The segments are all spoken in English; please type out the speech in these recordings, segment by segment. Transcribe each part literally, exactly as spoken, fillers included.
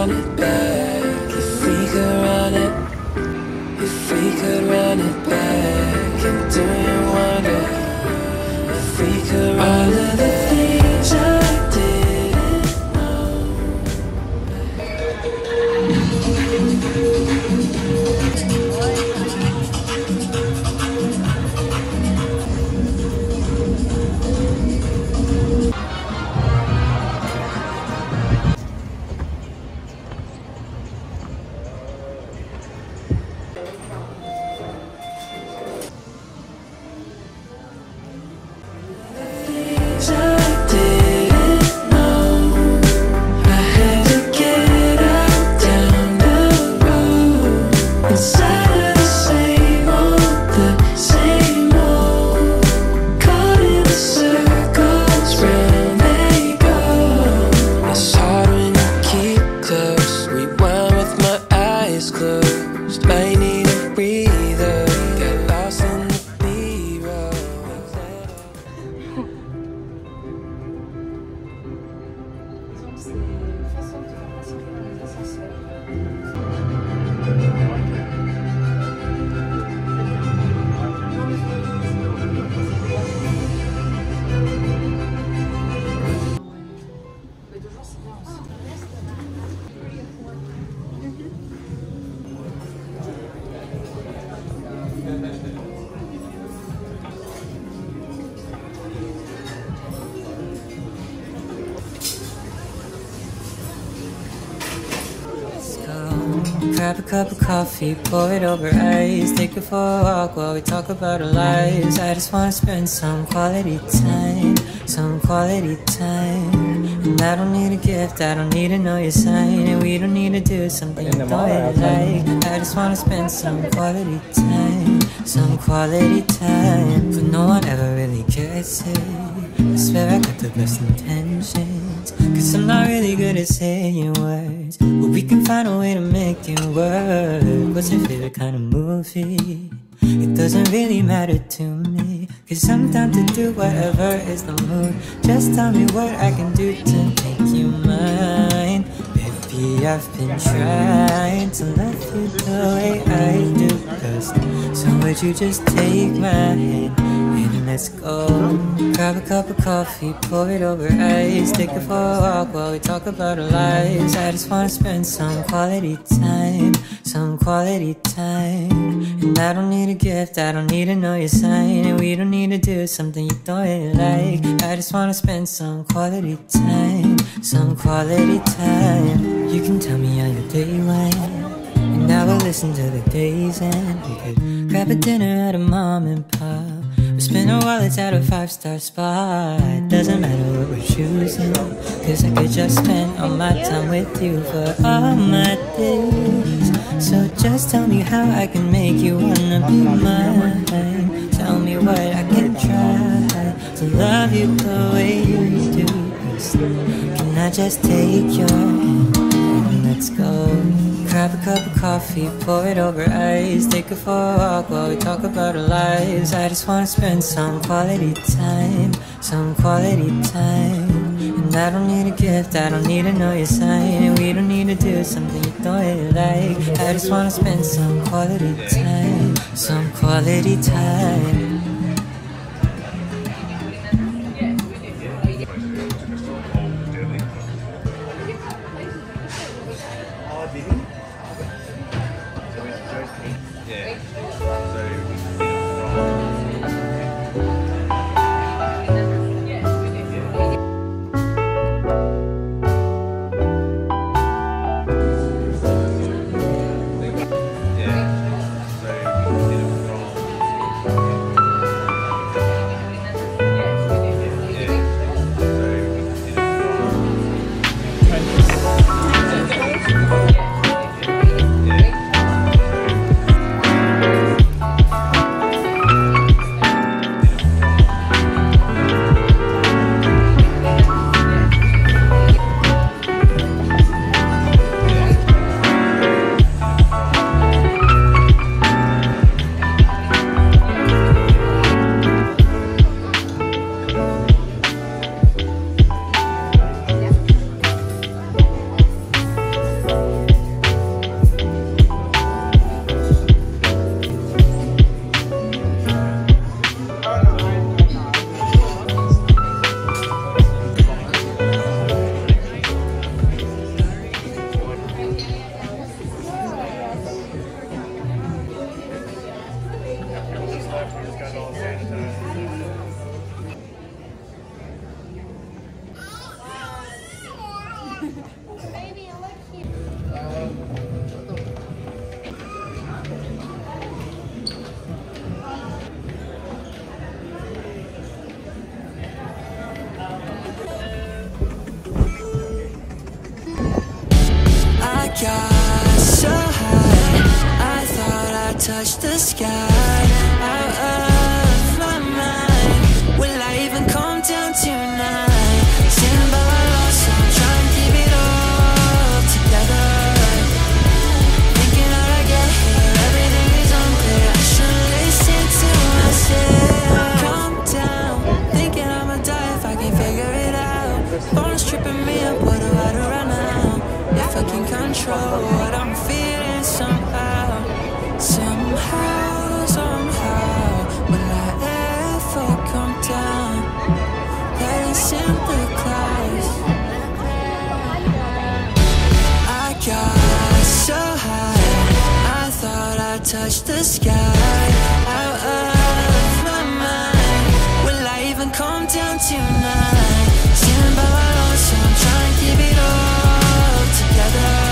run it back, if we could run it, if we could run it back, and do you wonder if we could run it back? Grab a cup of coffee, pour it over ice. Take it for a walk while we talk about our lives. I just wanna spend some quality time, some quality time. And I don't need a gift, I don't need to know your sign. And we don't need to do something you don't really like. I just wanna spend some quality time, some quality time. But no one ever really gets it. I swear I got the best intentions, cause I'm not really good at saying words, but we can find a way to make it work. What's your favorite kind of movie? It doesn't really matter to me, cause I'm down to do whatever is the mood. Just tell me what I can do to make you mine. Baby, I've been trying to love you the way I do best, so would you just take my hand? Let's go. Grab a cup of coffee, pour it over ice. Take it for a walk while we talk about our lives. I just wanna spend some quality time, some quality time. And I don't need a gift, I don't need to know your sign. And we don't need to do something you don't really like. I just wanna spend some quality time, some quality time. You can tell me how your day went, and I will listen to the day's end. We could grab a dinner at a mom and pop, spend our wallets at a five-star spot. Doesn't matter what we're choosing, cause I could just spend all my time with you for all my days. So just tell me how I can make you wanna be mine. Tell me what I can try to love you the way you do. Can I just take your hand and let's go? Grab a cup of coffee, pour it over ice. Take it for a walk while we talk about our lives. I just wanna spend some quality time, some quality time. And I don't need a gift, I don't need to know your sign. And we don't need to do something you don't really like. I just wanna spend some quality time, some quality time. Thank you. control what I'm feeling somehow. Somehow, somehow, will I ever come down? That is simply close. I got so high, I thought I touched the sky. Out of my mind, will I even come down tonight? Stand by my own, so I'm trying to keep it all together.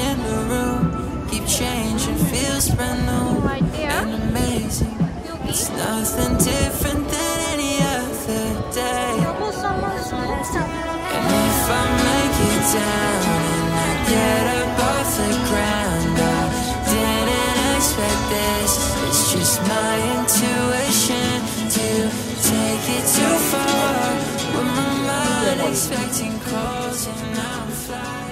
In the room, keep changing, feels brand new and amazing. It's nothing different than any other day. And if I make it down and I get up off the ground, I didn't expect this. It's just my intuition to take it too far. When my mind expecting calls and I'm flying.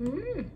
Mmm.